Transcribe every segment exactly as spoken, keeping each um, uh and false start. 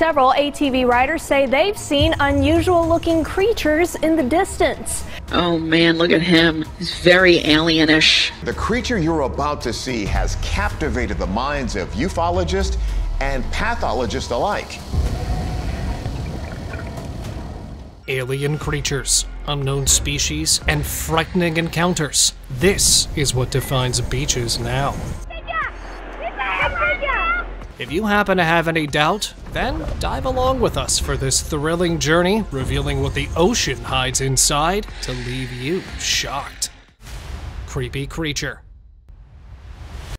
Several A T V riders say they've seen unusual looking creatures in the distance. Oh man, look at him. He's very alienish. The creature you're about to see has captivated the minds of ufologists and pathologists alike. Alien creatures, unknown species, and frightening encounters. This is what defines beaches now. If you happen to have any doubt, then dive along with us for this thrilling journey, revealing what the ocean hides inside to leave you shocked. Creepy creature.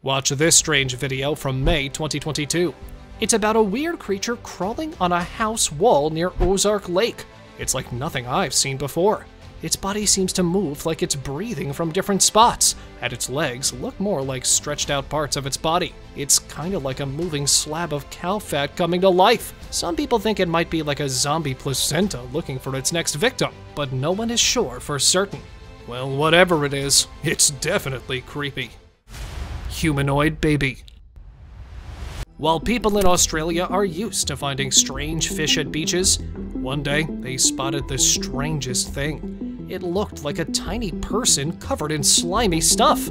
Watch this strange video from May twenty twenty-two. It's about a weird creature crawling on a house wall near Ozark Lake. It's like nothing I've seen before. Its body seems to move like it's breathing from different spots, and its legs look more like stretched out parts of its body. It's kinda like a moving slab of cow fat coming to life. Some people think it might be like a zombie placenta looking for its next victim, but no one is sure for certain. Well, whatever it is, it's definitely creepy. Humanoid baby. While people in Australia are used to finding strange fish at beaches, one day they spotted the strangest thing. It looked like a tiny person covered in slimy stuff.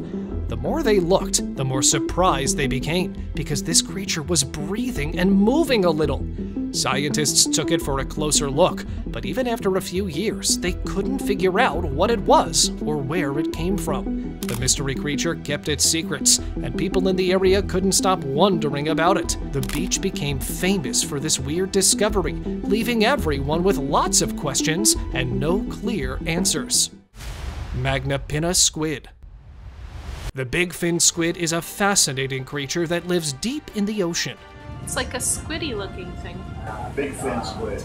The more they looked, the more surprised they became, because this creature was breathing and moving a little. Scientists took it for a closer look, but even after a few years, they couldn't figure out what it was or where it came from. The mystery creature kept its secrets, and people in the area couldn't stop wondering about it. The beach became famous for this weird discovery, leaving everyone with lots of questions and no clear answers. Magnapinna squid. The bigfin squid is a fascinating creature that lives deep in the ocean. It's like a squiddy-looking thing. Bigfin squid.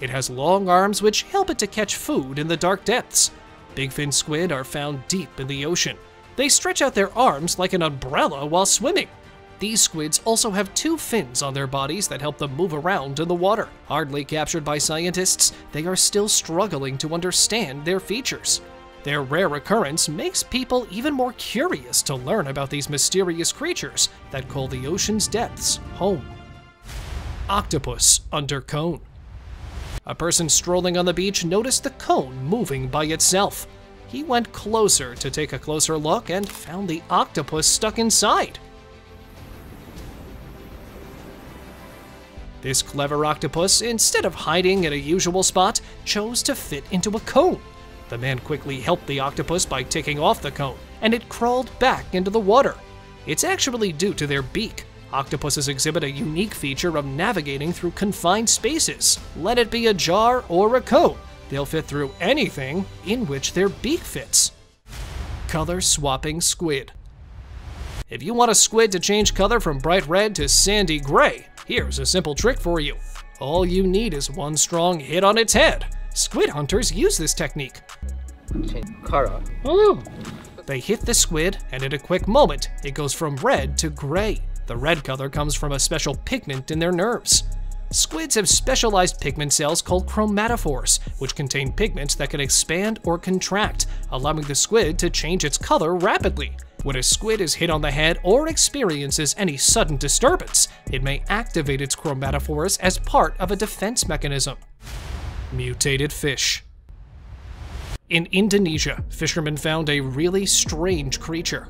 It has long arms which help it to catch food in the dark depths. Bigfin squid are found deep in the ocean. They stretch out their arms like an umbrella while swimming. These squids also have two fins on their bodies that help them move around in the water. Hardly captured by scientists, they are still struggling to understand their features. Their rare occurrence makes people even more curious to learn about these mysterious creatures that call the ocean's depths home. Octopus under cone. A person strolling on the beach noticed the cone moving by itself. He went closer to take a closer look and found the octopus stuck inside. This clever octopus, instead of hiding in a usual spot, chose to fit into a cone. The man quickly helped the octopus by taking off the cone, and it crawled back into the water. It's actually due to their beak. Octopuses exhibit a unique feature of navigating through confined spaces. Let it be a jar or a cone, they'll fit through anything in which their beak fits. Color-swapping squid. If you want a squid to change color from bright red to sandy gray, here's a simple trick for you. All you need is one strong hit on its head. Squid hunters use this technique. They hit the squid, and in a quick moment, it goes from red to gray. The red color comes from a special pigment in their nerves. Squids have specialized pigment cells called chromatophores, which contain pigments that can expand or contract, allowing the squid to change its color rapidly. When a squid is hit on the head or experiences any sudden disturbance, it may activate its chromatophores as part of a defense mechanism. Mutated fish. In Indonesia, fishermen found a really strange creature.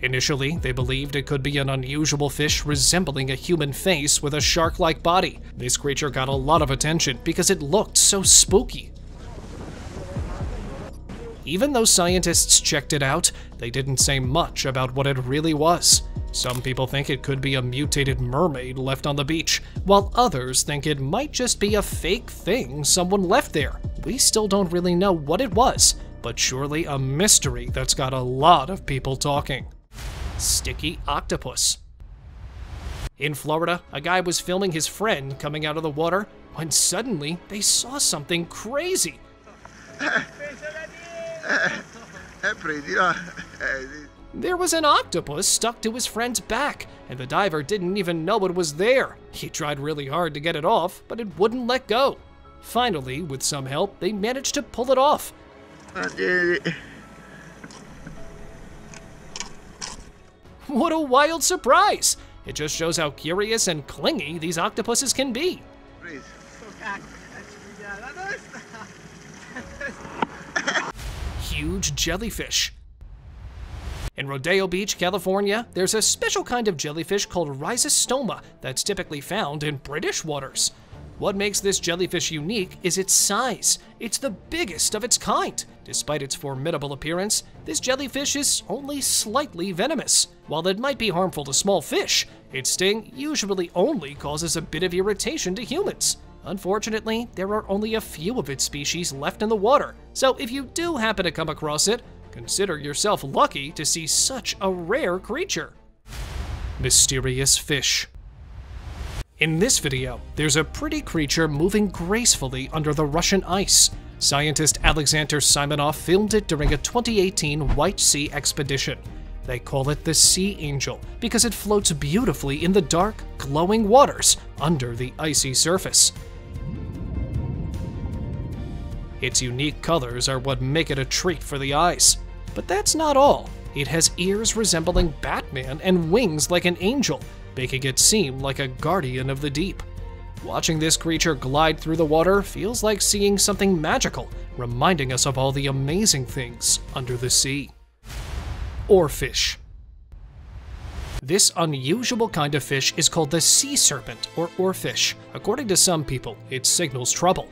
Initially, they believed it could be an unusual fish resembling a human face with a shark-like body. This creature got a lot of attention because it looked so spooky. Even though scientists checked it out, they didn't say much about what it really was. Some people think it could be a mutated mermaid left on the beach, while others think it might just be a fake thing someone left there. We still don't really know what it was, but surely a mystery that's got a lot of people talking. Sticky octopus. In Florida, a guy was filming his friend coming out of the water when suddenly they saw something crazy. There was an octopus stuck to his friend's back, and the diver didn't even know it was there. He tried really hard to get it off, but it wouldn't let go. Finally, with some help, they managed to pull it off. I did it. What a wild surprise! It just shows how curious and clingy these octopuses can be. Huge jellyfish. In Rodeo Beach, California, there's a special kind of jellyfish called rhizostoma that's typically found in British waters. What makes this jellyfish unique is its size. It's the biggest of its kind. Despite its formidable appearance, this jellyfish is only slightly venomous. While it might be harmful to small fish, its sting usually only causes a bit of irritation to humans. Unfortunately, there are only a few of its species left in the water, so if you do happen to come across it, consider yourself lucky to see such a rare creature. Mysterious fish. In this video, there's a pretty creature moving gracefully under the Russian ice. Scientist Alexander Simonov filmed it during a twenty eighteen White Sea expedition. They call it the Sea Angel because it floats beautifully in the dark, glowing waters under the icy surface. Its unique colors are what make it a treat for the eyes. But that's not all. It has ears resembling Batman and wings like an angel, making it seem like a guardian of the deep. Watching this creature glide through the water feels like seeing something magical, reminding us of all the amazing things under the sea. Oarfish. This unusual kind of fish is called the sea serpent or oarfish. According to some people, it signals trouble,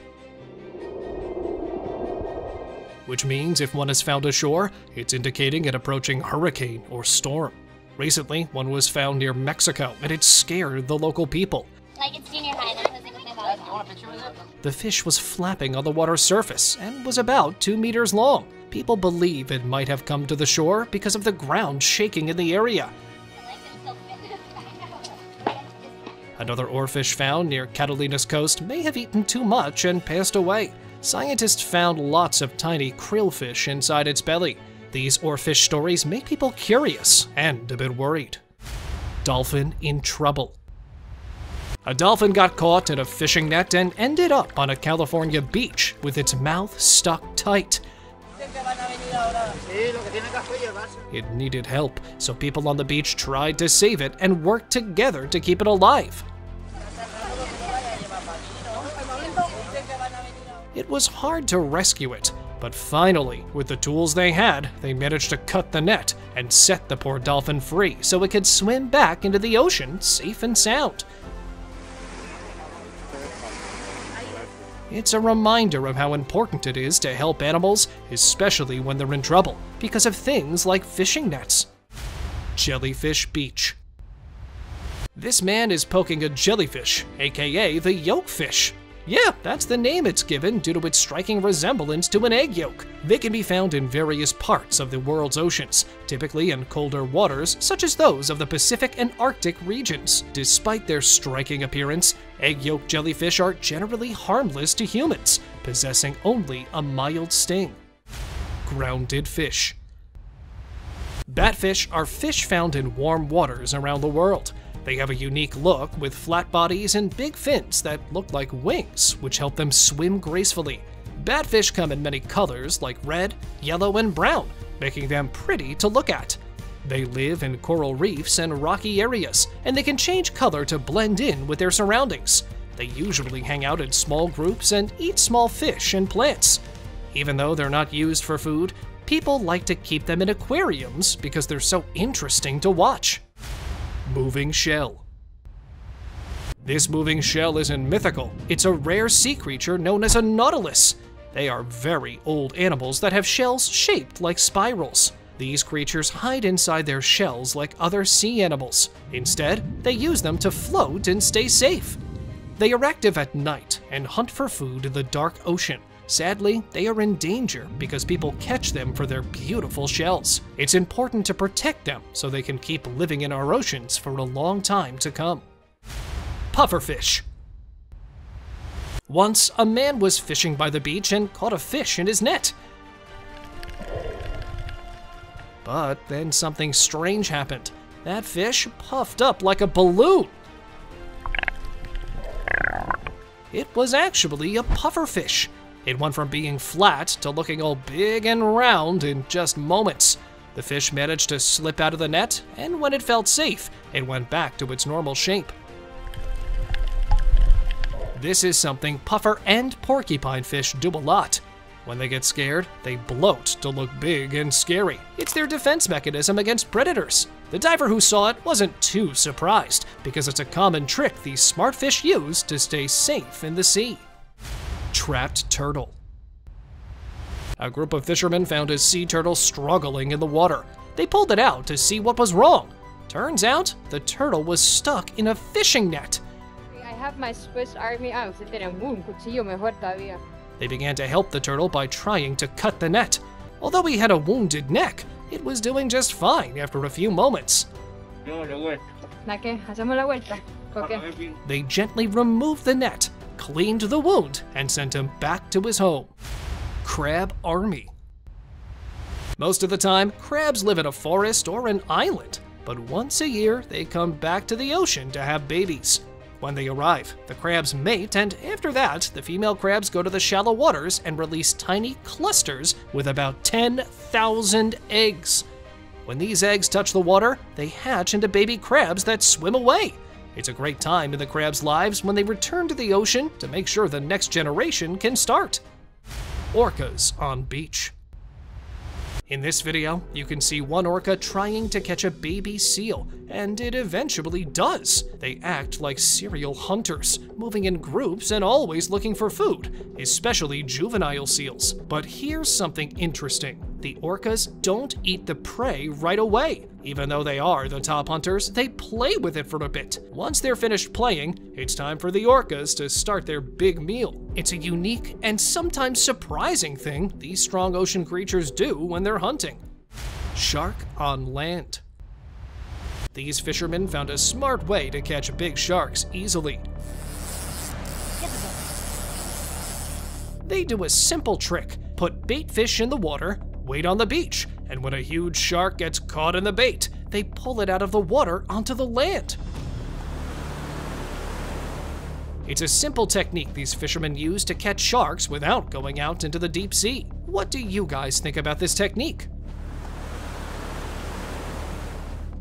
which means if one is found ashore, it's indicating an approaching hurricane or storm. Recently, one was found near Mexico, and it scared the local people. Like it's junior high, they're posing with my body. The fish was flapping on the water's surface and was about two meters long. People believe it might have come to the shore because of the ground shaking in the area. Another oarfish found near Catalina's coast may have eaten too much and passed away. Scientists found lots of tiny krillfish inside its belly. These oarfish stories make people curious and a bit worried. Dolphin in trouble. A dolphin got caught in a fishing net and ended up on a California beach with its mouth stuck tight. It needed help, so people on the beach tried to save it and worked together to keep it alive. It was hard to rescue it. But finally, with the tools they had, they managed to cut the net and set the poor dolphin free so it could swim back into the ocean safe and sound. It's a reminder of how important it is to help animals, especially when they're in trouble, because of things like fishing nets. Jellyfish Beach. This man is poking a jellyfish, aka the yolkfish. Yeah, that's the name it's given due to its striking resemblance to an egg yolk. They can be found in various parts of the world's oceans, typically in colder waters such as those of the Pacific and Arctic regions. Despite their striking appearance, egg yolk jellyfish are generally harmless to humans, possessing only a mild sting. Grounded fish. Batfish are fish found in warm waters around the world. They have a unique look with flat bodies and big fins that look like wings, which help them swim gracefully. Batfish come in many colors like red, yellow, and brown, making them pretty to look at. They live in coral reefs and rocky areas, and they can change color to blend in with their surroundings. They usually hang out in small groups and eat small fish and plants. Even though they're not used for food, people like to keep them in aquariums because they're so interesting to watch. Moving shell. This moving shell isn't mythical. It's a rare sea creature known as a nautilus. They are very old animals that have shells shaped like spirals. These creatures hide inside their shells like other sea animals. Instead, they use them to float and stay safe. They are active at night and hunt for food in the dark ocean. Sadly, they are in danger because people catch them for their beautiful shells. It's important to protect them so they can keep living in our oceans for a long time to come. Pufferfish. Once, a man was fishing by the beach and caught a fish in his net. But then something strange happened. That fish puffed up like a balloon. It was actually a pufferfish. It went from being flat to looking all big and round in just moments. The fish managed to slip out of the net, and when it felt safe, it went back to its normal shape. This is something puffer and porcupine fish do a lot. When they get scared, they bloat to look big and scary. It's their defense mechanism against predators. The diver who saw it wasn't too surprised, because it's a common trick these smart fish use to stay safe in the sea. Trapped turtle. A group of fishermen found a sea turtle struggling in the water. They pulled it out to see what was wrong. Turns out, the turtle was stuck in a fishing net. I have my Swiss Army arms. They began to help the turtle by trying to cut the net. Although he had a wounded neck, it was doing just fine after a few moments. They gently removed the net, cleaned the wound, and sent him back to his home. Crab army. Most of the time, crabs live in a forest or an island, but once a year they come back to the ocean to have babies. When they arrive, the crabs mate, and after that, the female crabs go to the shallow waters and release tiny clusters with about ten thousand eggs. When these eggs touch the water, they hatch into baby crabs that swim away. It's a great time in the crabs' lives when they return to the ocean to make sure the next generation can start. Orcas on beach. In this video, you can see one orca trying to catch a baby seal, and it eventually does. They act like serial hunters, moving in groups and always looking for food, especially juvenile seals. But here's something interesting. The orcas don't eat the prey right away. Even though they are the top hunters, they play with it for a bit. Once they're finished playing, it's time for the orcas to start their big meal. It's a unique and sometimes surprising thing these strong ocean creatures do when they're hunting. Shark on land. These fishermen found a smart way to catch big sharks easily. They do a simple trick. Put bait fish in the water, wait on the beach, and when a huge shark gets caught in the bait, they pull it out of the water onto the land. It's a simple technique these fishermen use to catch sharks without going out into the deep sea. What do you guys think about this technique?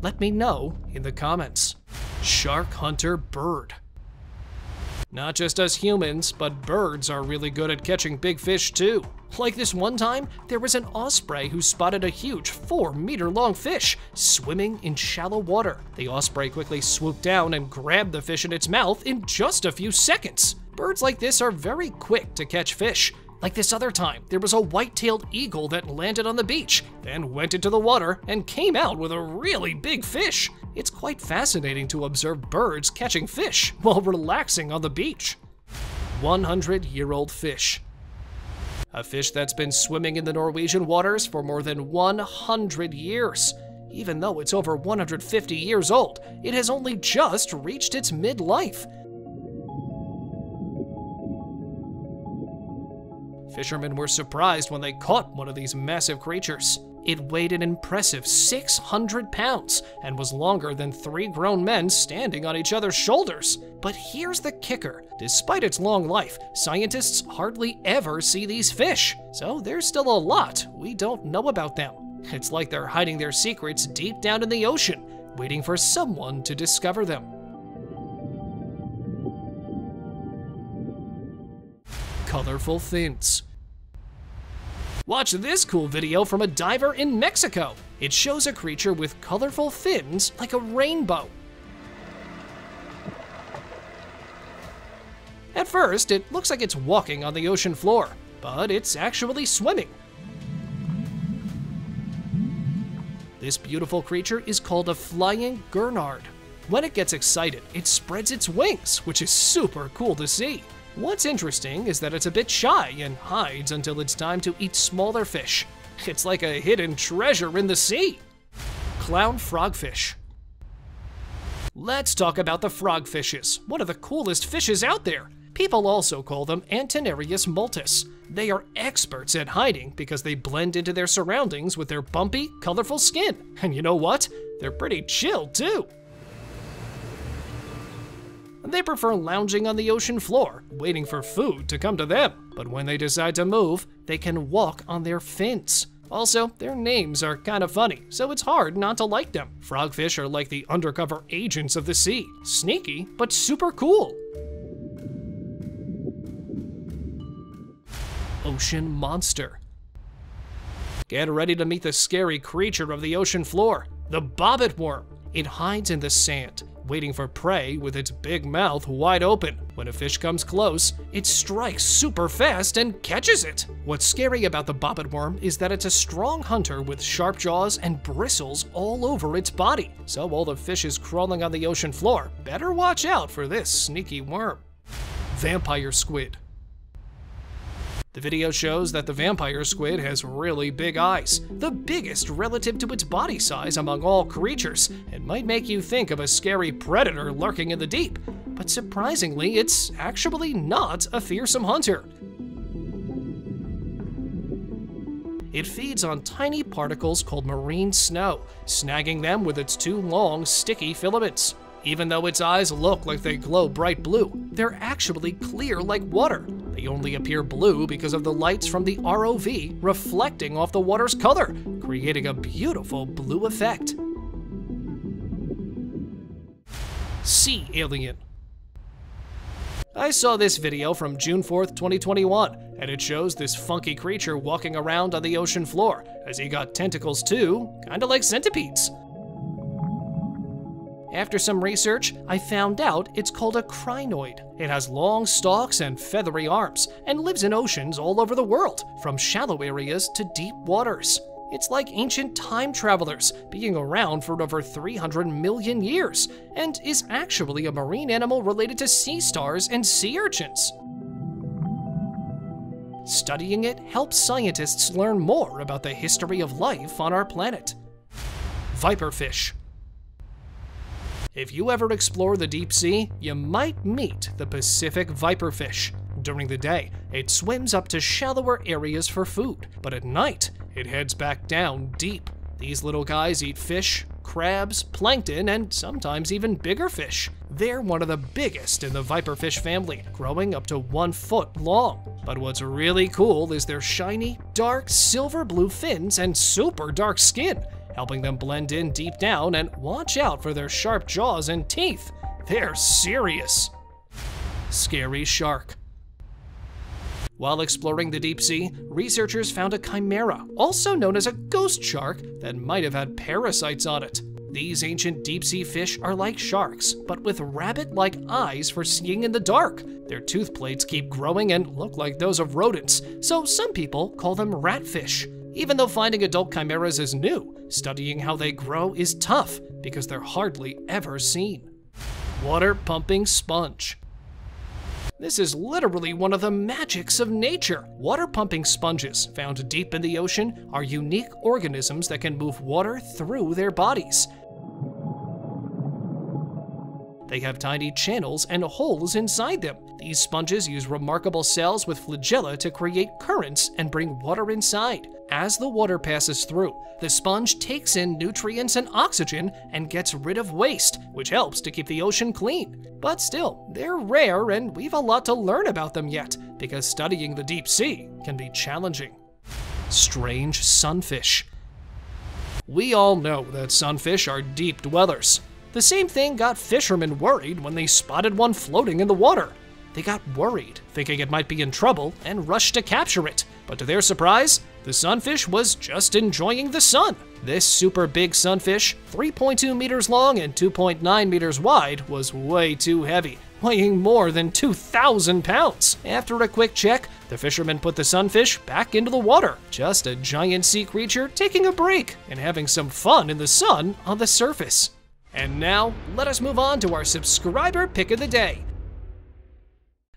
Let me know in the comments. Shark hunter bird. Not just us humans, but birds are really good at catching big fish too. Like this one time, there was an osprey who spotted a huge four meter long fish swimming in shallow water. The osprey quickly swooped down and grabbed the fish in its mouth in just a few seconds. Birds like this are very quick to catch fish. Like this other time, there was a white-tailed eagle that landed on the beach, then went into the water and came out with a really big fish. It's quite fascinating to observe birds catching fish while relaxing on the beach. one hundred year old fish. A fish that's been swimming in the Norwegian waters for more than one hundred years. Even though it's over one hundred fifty years old, it has only just reached its midlife. Fishermen were surprised when they caught one of these massive creatures. It weighed an impressive six hundred pounds and was longer than three grown men standing on each other's shoulders. But here's the kicker. Despite its long life, scientists hardly ever see these fish. So there's still a lot we don't know about them. It's like they're hiding their secrets deep down in the ocean, waiting for someone to discover them. Colorful fins. Watch this cool video from a diver in Mexico. It shows a creature with colorful fins like a rainbow. At first, it looks like it's walking on the ocean floor, but it's actually swimming. This beautiful creature is called a flying gurnard. When it gets excited, it spreads its wings, which is super cool to see. What's interesting is that it's a bit shy and hides until it's time to eat smaller fish. It's like a hidden treasure in the sea. Clown frogfish. Let's talk about the frogfishes, one of the coolest fishes out there. People also call them Antennarius multus. They are experts at hiding because they blend into their surroundings with their bumpy, colorful skin. And you know what? They're pretty chill too. They prefer lounging on the ocean floor, waiting for food to come to them. But when they decide to move, they can walk on their fins. Also, their names are kind of funny, so it's hard not to like them. Frogfish are like the undercover agents of the sea. Sneaky, but super cool. Ocean monster. Get ready to meet the scary creature of the ocean floor, the Bobbit Worm. It hides in the sand, waiting for prey with its big mouth wide open. When a fish comes close, it strikes super fast and catches it. What's scary about the Bobbit Worm is that it's a strong hunter with sharp jaws and bristles all over its body. So all the fishes crawling on the ocean floor better watch out for this sneaky worm. Vampire squid. The video shows that the vampire squid has really big eyes, the biggest relative to its body size among all creatures, and might make you think of a scary predator lurking in the deep. But surprisingly, it's actually not a fearsome hunter. It feeds on tiny particles called marine snow, snagging them with its two long, sticky filaments. Even though its eyes look like they glow bright blue, they're actually clear like water. They only appear blue because of the lights from the R O V reflecting off the water's color, creating a beautiful blue effect. Sea alien. I saw this video from June fourth, twenty twenty-one, and it shows this funky creature walking around on the ocean floor, as he got tentacles too, kinda like centipedes. After some research, I found out it's called a crinoid. It has long stalks and feathery arms, and lives in oceans all over the world, from shallow areas to deep waters. It's like ancient time travelers, being around for over three hundred million years, and is actually a marine animal related to sea stars and sea urchins. Studying it helps scientists learn more about the history of life on our planet. Viperfish. If you ever explore the deep sea, you might meet the Pacific viperfish. During the day, it swims up to shallower areas for food, but at night, it heads back down deep. These little guys eat fish, crabs, plankton, and sometimes even bigger fish. They're one of the biggest in the viperfish family, growing up to one foot long. But what's really cool is their shiny, dark, silver blue fins and super dark skin, helping them blend in deep down, and watch out for their sharp jaws and teeth. They're serious. Scary shark. While exploring the deep sea, researchers found a chimera, also known as a ghost shark, that might have had parasites on it. These ancient deep sea fish are like sharks, but with rabbit-like eyes for seeing in the dark. Their tooth plates keep growing and look like those of rodents, so some people call them ratfish. Even though finding adult chimeras is new, studying how they grow is tough because they're hardly ever seen. Water pumping sponge. This is literally one of the magics of nature. Water pumping sponges, found deep in the ocean, are unique organisms that can move water through their bodies. They have tiny channels and holes inside them. These sponges use remarkable cells with flagella to create currents and bring water inside. As the water passes through, the sponge takes in nutrients and oxygen and gets rid of waste, which helps to keep the ocean clean. But still, they're rare, and we've a lot to learn about them yet, because studying the deep sea can be challenging. Strange sunfish. We all know that sunfish are deep dwellers. The same thing got fishermen worried when they spotted one floating in the water. They got worried, thinking it might be in trouble, and rushed to capture it. But to their surprise, the sunfish was just enjoying the sun. This super big sunfish, three point two meters long and two point nine meters wide, was way too heavy, weighing more than two thousand pounds. After a quick check, the fishermen put the sunfish back into the water. Just a giant sea creature taking a break and having some fun in the sun on the surface. And now, let us move on to our subscriber pick of the day.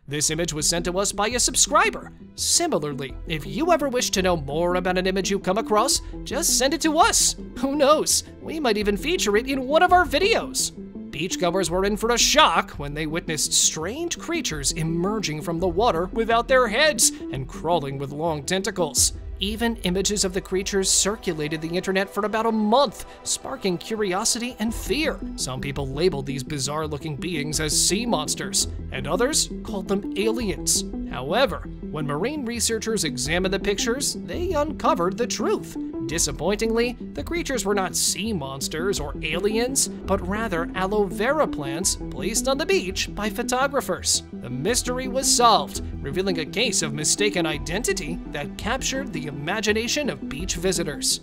This image was sent to us by a subscriber. Similarly, if you ever wish to know more about an image you come across, just send it to us. Who knows? We might even feature it in one of our videos. Beachgoers were in for a shock when they witnessed strange creatures emerging from the water without their heads and crawling with long tentacles. Even images of the creatures circulated the internet for about a month, sparking curiosity and fear. Some people labeled these bizarre-looking beings as sea monsters, and others called them aliens. However, when marine researchers examined the pictures, they uncovered the truth. Disappointingly, the creatures were not sea monsters or aliens, but rather aloe vera plants placed on the beach by photographers. The mystery was solved, revealing a case of mistaken identity that captured the imagination of beach visitors.